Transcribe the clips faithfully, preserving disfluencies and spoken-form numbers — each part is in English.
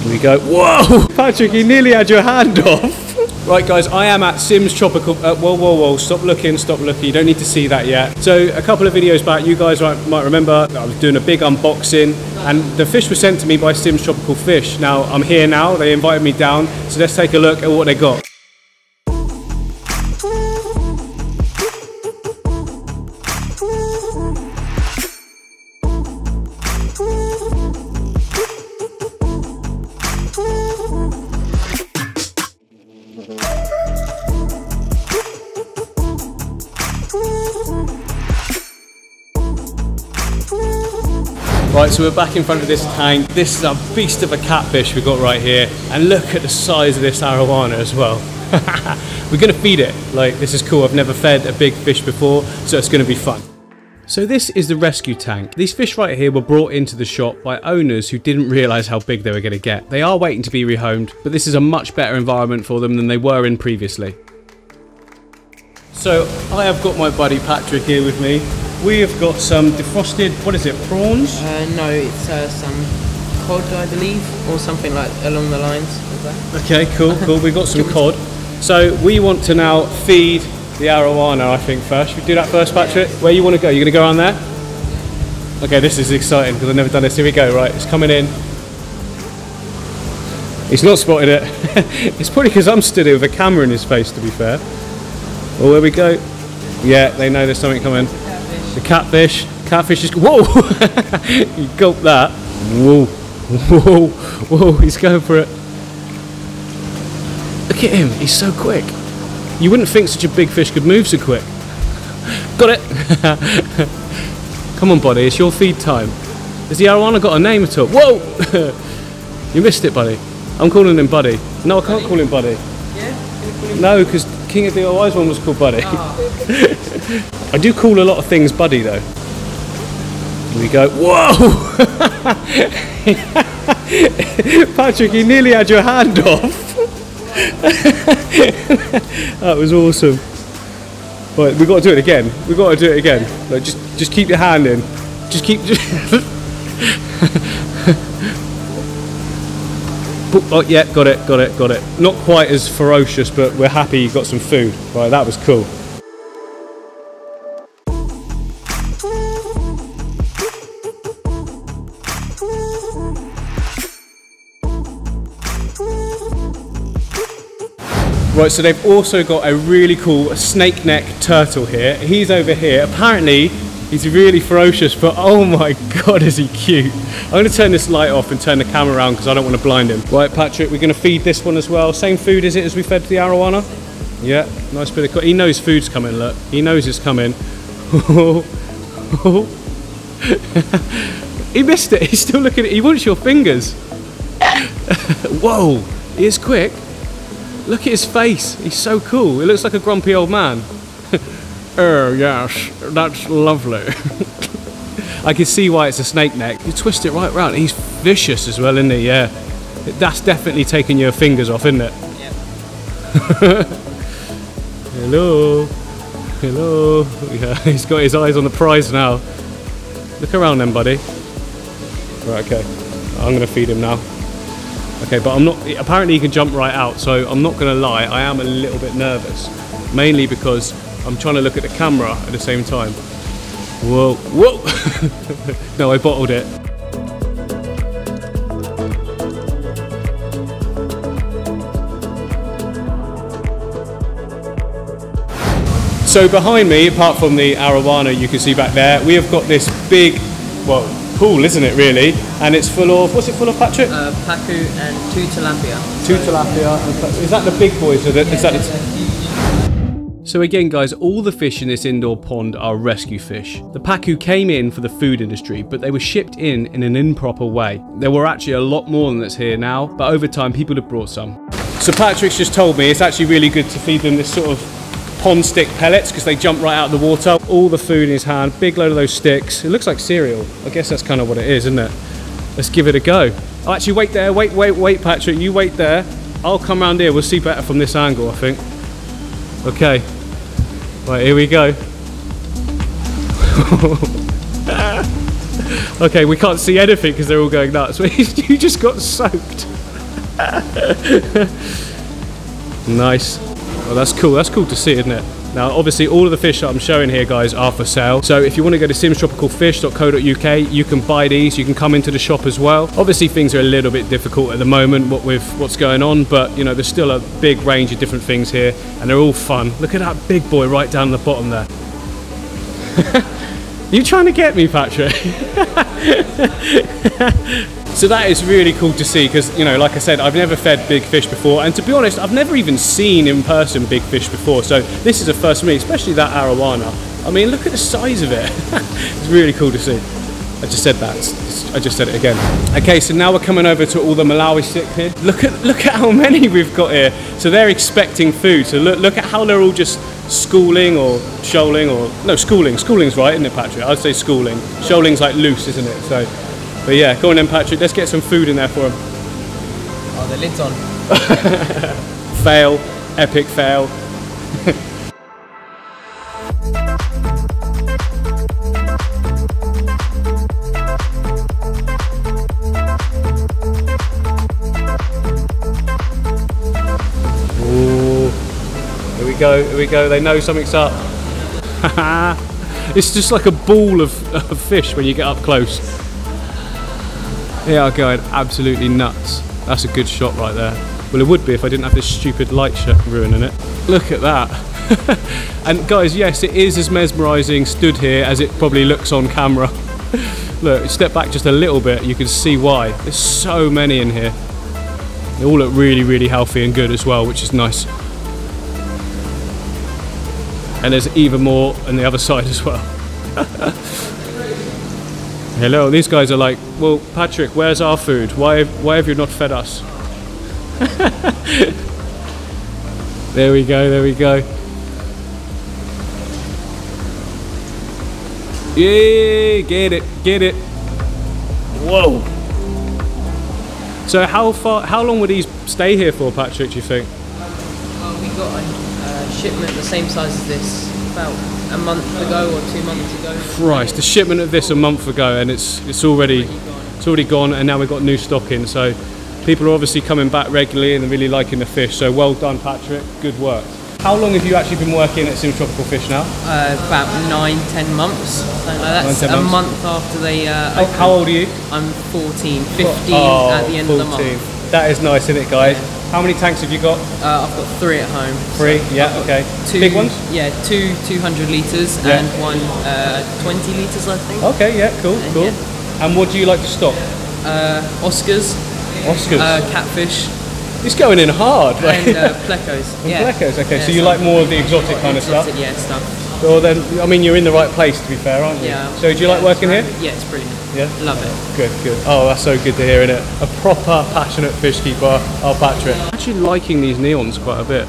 Here we go. Whoa! Patrick, you nearly had your hand off. Right, guys, I am at Sims Tropical... Uh, whoa, whoa, whoa. Stop looking, stop looking. You don't need to see that yet. So, a couple of videos back, you guys might remember I was doing a big unboxing, and the fish was sent to me by Sims Tropical Fish. Now, I'm here now. They invited me down. So, let's take a look at what they got. Right, so we're back in front of this tank. This is a beast of a catfish we've got right here. And look at the size of this arowana as well. We're gonna feed it. Like, this is cool. I've never fed a big fish before, so it's gonna be fun. So this is the rescue tank. These fish right here were brought into the shop by owners who didn't realise how big they were gonna get. They are waiting to be rehomed, but this is a much better environment for them than they were in previously. So I have got my buddy Patrick here with me. We have got some defrosted, what is it, prawns? Uh, no, it's uh, some cod, I believe, or something like along the lines of that. Okay, cool, cool. We've got some cod. So we want to now feed the arowana, I think, first. Should we do that first, Patrick? Where you want to go? You're going to go around there? Okay, this is exciting because I've never done this. Here we go, right, it's coming in. He's not spotted it. It's probably because I'm stood here with a camera in his face, to be fair. Well, where we go? Yeah, they know there's something coming. The catfish, catfish is, whoa, he gulped that, whoa, whoa, whoa, he's going for it. Look at him, he's so quick. You wouldn't think such a big fish could move so quick. Got it. Come on, buddy, it's your feed time. Has the arowana got a name at all? Whoa, you missed it, buddy. I'm calling him buddy. No, I can't buddy? call him buddy. Yeah? No, because King of D I Y's one was called buddy. Oh. I do call a lot of things buddy though. Here we go. Whoa! Patrick, you nearly had your hand off. That was awesome. But we've got to do it again. We've got to do it again. Like, just just keep your hand in. Just keep just Oh yeah, got it, got it, got it. Not quite as ferocious, but we're happy you got some food. Right, that was cool. Right, so they've also got a really cool snake neck turtle here. He's over here. Apparently, he's really ferocious, but oh my god, is he cute. I'm going to turn this light off and turn the camera around because I don't want to blind him. Right, Patrick, we're going to feed this one as well. Same food, is it, as we fed the arowana? Yeah, nice bit of... Co he knows food's coming, look. He knows it's coming. He missed it. He's still looking at it. He wants your fingers. Whoa, he is quick. Look at his face, he's so cool. It looks like a grumpy old man. Oh yes, that's lovely. I can see why it's a snake neck. You twist it right round. He's vicious as well, isn't he? Yeah. That's definitely taking your fingers off, isn't it? Yeah. Hello. Hello. Yeah, he's got his eyes on the prize now. Look around then, buddy. Right, okay. I'm gonna feed him now. Okay, but I'm not, apparently he can jump right out, so I'm not going to lie, I am a little bit nervous. Mainly because I'm trying to look at the camera at the same time. Whoa, whoa! No, I bottled it. So behind me, apart from the arowana you can see back there, we have got this big, whoa. Pool, isn't it really? And it's full of, what's it full of, Patrick? Uh, Pacu and two tilapia. Two tilapia. And is that the big boys? Or the, yeah, is that the so again, guys, all the fish in this indoor pond are rescue fish. The Pacu came in for the food industry, but they were shipped in in an improper way. There were actually a lot more than that's here now, but over time people have brought some. So Patrick's just told me it's actually really good to feed them this sort of pond stick pellets because they jump right out of the water. All the food in his hand, big load of those sticks. It looks like cereal. I guess that's kind of what it is, isn't it? Let's give it a go. Oh, actually, wait there. Wait, wait, wait, Patrick. You wait there. I'll come round here. We'll see better from this angle, I think. Okay. Right, here we go. Okay, we can't see anything because they're all going nuts. You just got soaked. Nice. Well, that's cool. That's cool to see, isn't it? Now, obviously, all of the fish that I'm showing here, guys, are for sale. So if you want to go to sims tropical fish dot co dot U K, you can buy these. You can come into the shop as well. Obviously, things are a little bit difficult at the moment, what with what's going on. But, you know, there's still a big range of different things here. And they're all fun. Look at that big boy right down the bottom there. You trying to get me, Patrick? So that is really cool to see because, you know, like I said, I've never fed big fish before. And to be honest, I've never even seen in person big fish before. So this is a first for me, especially that arowana. I mean, look at the size of it. It's really cool to see. I just said that. I just said it again. Okay, so now we're coming over to all the Malawi cichlids. Look at look at how many we've got here. So they're expecting food. So look look at how they're all just schooling or shoaling or no schooling. Schooling's right, isn't it, Patrick? I'd say schooling. Shoaling's like loose, isn't it? So, but yeah, go on then, Patrick. Let's get some food in there for them. Oh, the lid's on. Fail, epic fail. Go, here we go, they know something's up. It's just like a ball of, of fish when you get up close. They are going absolutely nuts. That's a good shot right there. Well, it would be if I didn't have this stupid light shot ruining it. Look at that. And guys, yes, it is as mesmerising stood here as it probably looks on camera. Look, step back just a little bit, you can see why. There's so many in here. They all look really, really healthy and good as well, which is nice. And there's even more on the other side as well. Hello, these guys are like, well, Patrick, where's our food? Why, why have you not fed us? There we go, there we go. Yeah, get it, get it. Whoa. So how far, how long would these stay here for, Patrick, do you think? Well, we got shipment the same size as this about a month ago or two months ago. Christ, the shipment of this a month ago, and it's it's already it's already gone, and now we've got new stock in. So people are obviously coming back regularly and really liking the fish. So well done, Patrick. Good work. How long have you actually been working at Sims Tropical Fish now? Uh, about nine, ten months. So that's nine, a months. month after they. Uh, oh, how old are you? I'm fourteen, fifteen oh, at the end fourteen. Of the month. That is nice, isn't it, guys? Yeah. How many tanks have you got? Uh, I've got three at home. Three? So yeah, okay. Two, big ones? Yeah, two two hundred litres yeah. and one uh, twenty litres, I think. Okay, yeah, cool, and cool. Yeah. And what do you like to stock? Uh, Oscars. Oscars? Uh, catfish. It's going in hard. Right? And uh, Plecos. And yeah. Plecos, okay. Yeah, so you so like more of the exotic kind of exotic, stuff? Yeah, stuff. Well, then, I mean, you're in the right place, to be fair, aren't you? Yeah. So do you yeah, like working here? Yeah, it's brilliant. Yeah? Love it. Good, good. Oh, that's so good to hear, isn't it? A proper, passionate fish keeper, our Patrick. I'm actually liking these neons quite a bit.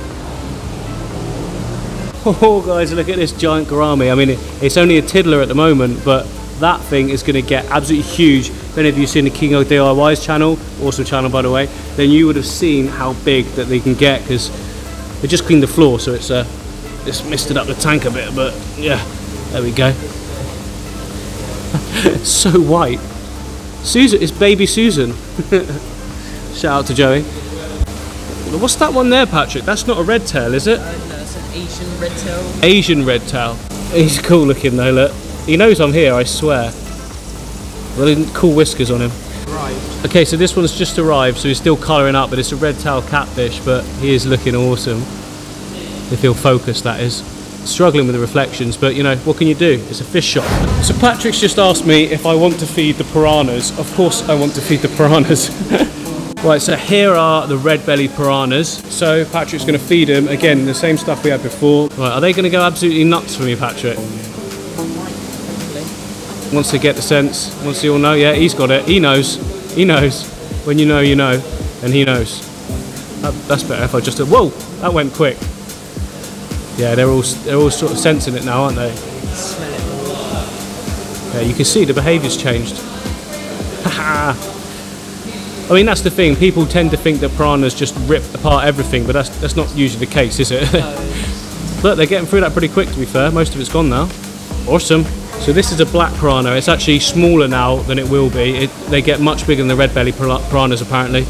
Oh, guys, look at this giant gourami. I mean, it's only a tiddler at the moment, but that thing is going to get absolutely huge. If any of you have seen the King of D I Y's channel, awesome channel, by the way, then you would have seen how big that they can get, because they just cleaned the floor, so it's, uh, it's misted up the tank a bit, but yeah, there we go. So white. Susan, it's baby Susan. Shout out to Joey. What's that one there, Patrick? That's not a red tail, is it? Uh, no, it's an Asian red tail. Asian red tail. He's cool looking though, look. He knows I'm here, I swear. Really cool whiskers on him. Right. Okay, so this one's just arrived, so he's still colouring up, but it's a red tail catfish, but he is looking awesome. If he'll focus, that is. Struggling with the reflections, but you know, what can you do? It's a fish shop. So Patrick's just asked me if I want to feed the piranhas. Of course I want to feed the piranhas. Right, so here are the red belly piranhas. So Patrick's going to feed them, again, the same stuff we had before. Right, are they going to go absolutely nuts for me, Patrick? Once they get the sense, once they all know, yeah, he's got it. He knows, he knows. When you know, you know, and he knows. That, that's better if I just, whoa, that went quick. Yeah, they're all they're all sort of sensing it now, aren't they? Smell it. Yeah, you can see the behaviour's changed. I mean, that's the thing. People tend to think that piranhas just rip apart everything, but that's that's not usually the case, is it? No. Look, they're getting through that pretty quick. To be fair, most of it's gone now. Awesome. So this is a black piranha. It's actually smaller now than it will be. It, they get much bigger than the red belly piranhas apparently.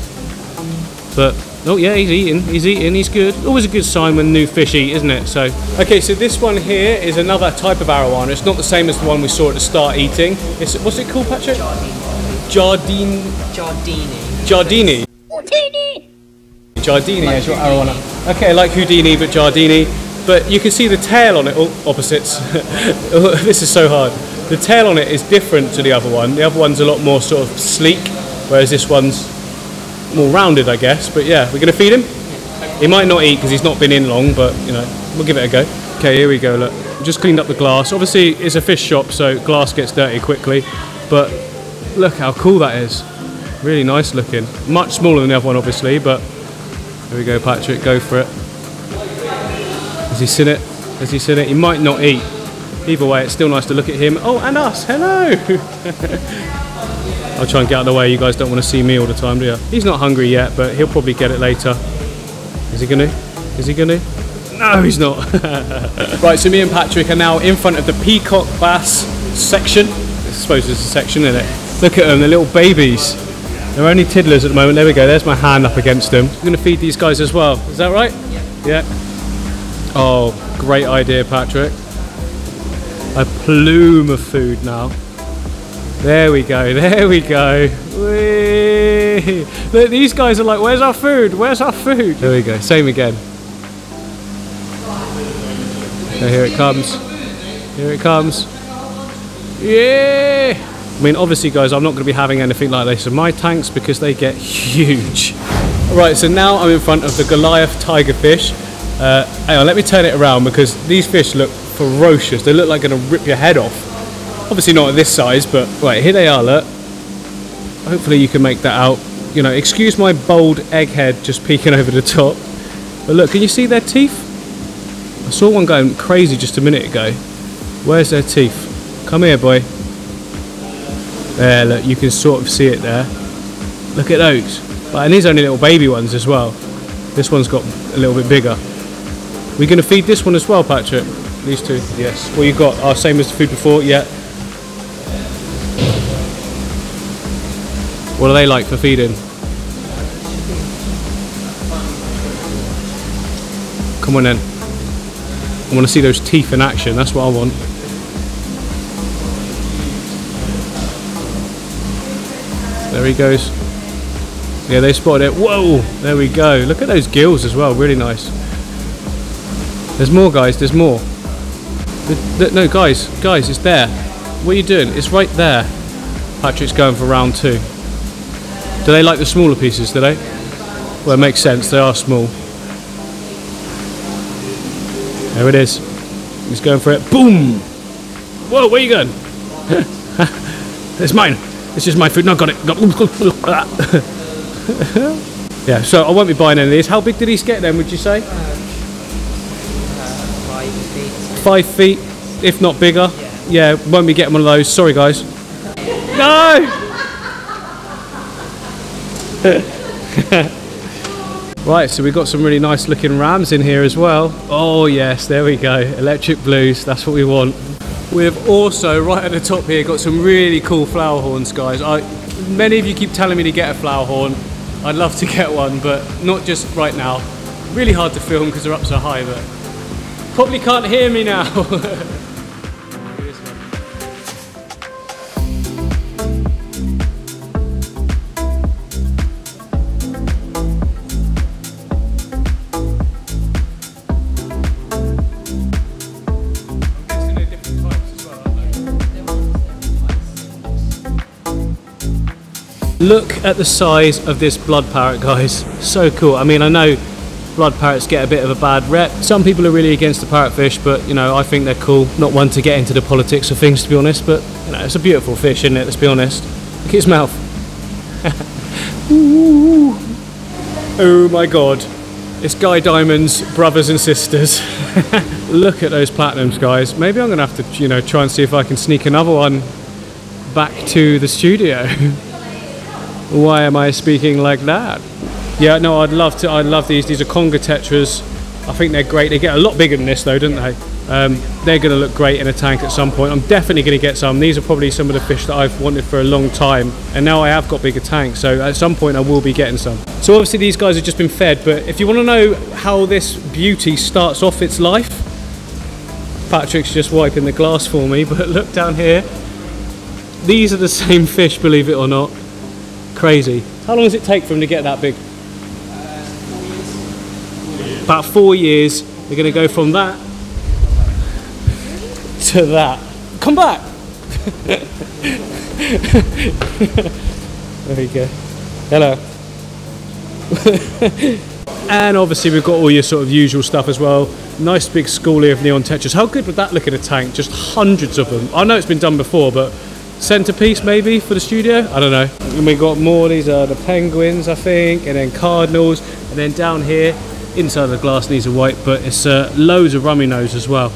But, oh yeah, he's eating, he's eating, he's good. Always a good sign when new fish eat, isn't it? So, okay, so this one here is another type of arowana. It's not the same as the one we saw at the start eating. It's, what's it called, Patrick? Jardini. Jardini. Jardini. Jardini. Jardini like is your arowana. Okay, like Houdini, but Jardini. But you can see the tail on it, oh, opposites. This is so hard. The tail on it is different to the other one. The other one's a lot more sort of sleek, whereas this one's more rounded, I guess. But yeah, we're going to feed him. He might not eat because he's not been in long, but you know, we'll give it a go. Okay, here we go. Look, just cleaned up the glass. Obviously it's a fish shop, so glass gets dirty quickly, but look how cool that is. Really nice looking. Much smaller than the other one, obviously, but here we go. Patrick, go for it. Has he seen it? Has he seen it? He might not eat. Either way, it's still nice to look at him. Oh, and us. Hello. I'll try and get out of the way, you guys don't want to see me all the time, do you? He's not hungry yet, but he'll probably get it later. Is he gonna? Is he gonna? No, he's not. Right, so me and Patrick are now in front of the peacock bass section. I suppose it's a section, isn't it? Look at them, they're little babies. They're only tiddlers at the moment. There we go, there's my hand up against them. I'm gonna feed these guys as well. Is that right? Yeah. Yeah. Oh, great idea, Patrick. A plume of food now. There we go, there we go. Whee! Look, these guys are like, where's our food? Where's our food? There we go, same again. So here it comes. Here it comes. Yeah! I mean, obviously, guys, I'm not going to be having anything like this in my tanks because they get huge. Right, so now I'm in front of the Goliath Tigerfish. Uh, hang on, let me turn it around because these fish look ferocious. They look like they're going to rip your head off. Obviously not at this size, but right, here they are, look. Hopefully you can make that out. You know, excuse my bold egghead just peeking over the top. But look, can you see their teeth? I saw one going crazy just a minute ago. Where's their teeth? Come here, boy. There, look, you can sort of see it there. Look at those. But, and these are only little baby ones as well. This one's got a little bit bigger. We're going to feed this one as well, Patrick? These two? Yes. What you got? Oh, same as the food before? Yeah. What are they like for feeding? Come on then. I want to see those teeth in action, that's what I want. There he goes. Yeah, they spotted it. Whoa! There we go. Look at those gills as well, really nice. There's more, guys, there's more. No, guys, guys, it's there. What are you doing? It's right there. Patrick's going for round two. Do they like the smaller pieces, do they? Well, it makes sense, they are small. There it is. He's going for it. Boom! Whoa, where are you going? It's mine. It's just my food. No, got it. Yeah, so I won't be buying any of these. How big did these get then, would you say? Um, uh, five feet. Five feet, if not bigger. Yeah, yeah, won't be getting one of those. Sorry, guys. No! Right, so we've got some really nice looking rams in here as well. Oh yes, there we go, electric blues, that's what we want. We've also, right at the top here, got some really cool flower horns, guys. I, many of you keep telling me to get a flower horn. I'd love to get one, but not just right now. Really hard to film because they're up so high, but probably can't hear me now. Look at the size of this blood parrot, guys. So cool. I mean, I know blood parrots get a bit of a bad rep. Some people are really against the parrotfish, but you know, I think they're cool. Not one to get into the politics of things, to be honest, but you know, it's a beautiful fish, isn't it? Let's be honest. Look at his mouth. Ooh. Oh my God. It's Guy Diamond's brothers and sisters. Look at those platinums, guys. Maybe I'm gonna have to, you know, try and see if I can sneak another one back to the studio. Why am I speaking like that? Yeah, no, I'd love to. I love these. These are Congo tetras. I think they're great. They get a lot bigger than this, though, don't they? Um, they're going to look great in a tank at some point. I'm definitely going to get some. These are probably some of the fish that I've wanted for a long time, and now I have got bigger tanks, so at some point I will be getting some. So obviously these guys have just been fed, but if you want to know how this beauty starts off its life, Patrick's just wiping the glass for me, but look down here. These are the same fish, believe it or not. Crazy. How long does it take for them to get that big? About four years. They're going to go from that to that. Come back! There you go. Hello. And obviously we've got all your sort of usual stuff as well. Nice big schoolie of neon tetras. How good would that look in a tank? Just hundreds of them. I know it's been done before, but centerpiece maybe for the studio? I don't know. And we've got more. These are the penguins, I think, and then cardinals, and then down here, inside the glass needs a wipe, but it's uh, loads of rummy nose as well.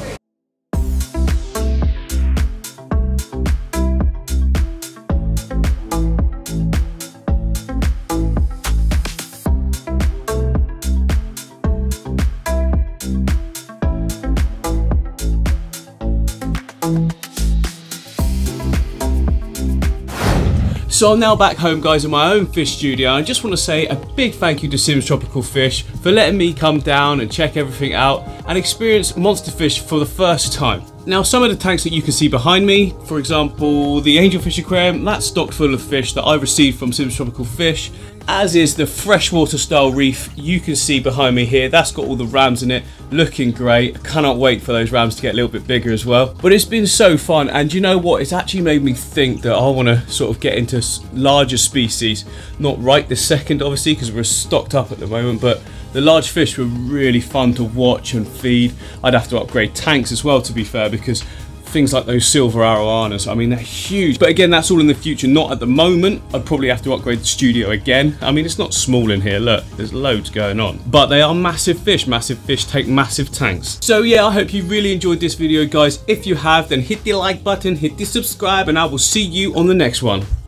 So I'm now back home, guys, in my own fish studio, and I just want to say a big thank you to Sims Tropical Fish for letting me come down and check everything out and experience monster fish for the first time. Now, some of the tanks that you can see behind me, for example, the angelfish aquarium, that's stocked full of fish that I received from Sims Tropical Fish, as is the freshwater style reef you can see behind me here. That's got all the rams in it, looking great. I cannot wait for those rams to get a little bit bigger as well. But it's been so fun, and you know what? It's actually made me think that I want to sort of get into larger species. Not right this second, obviously, because we're stocked up at the moment, but the large fish were really fun to watch and feed. I'd have to upgrade tanks as well, to be fair, because things like those silver arowanas, I mean, they're huge. But again, that's all in the future, not at the moment. I'd probably have to upgrade the studio again. I mean, it's not small in here, look, there's loads going on. But they are massive fish. Massive fish take massive tanks. So yeah, I hope you really enjoyed this video, guys. If you have, then hit the like button, hit the subscribe, and I will see you on the next one.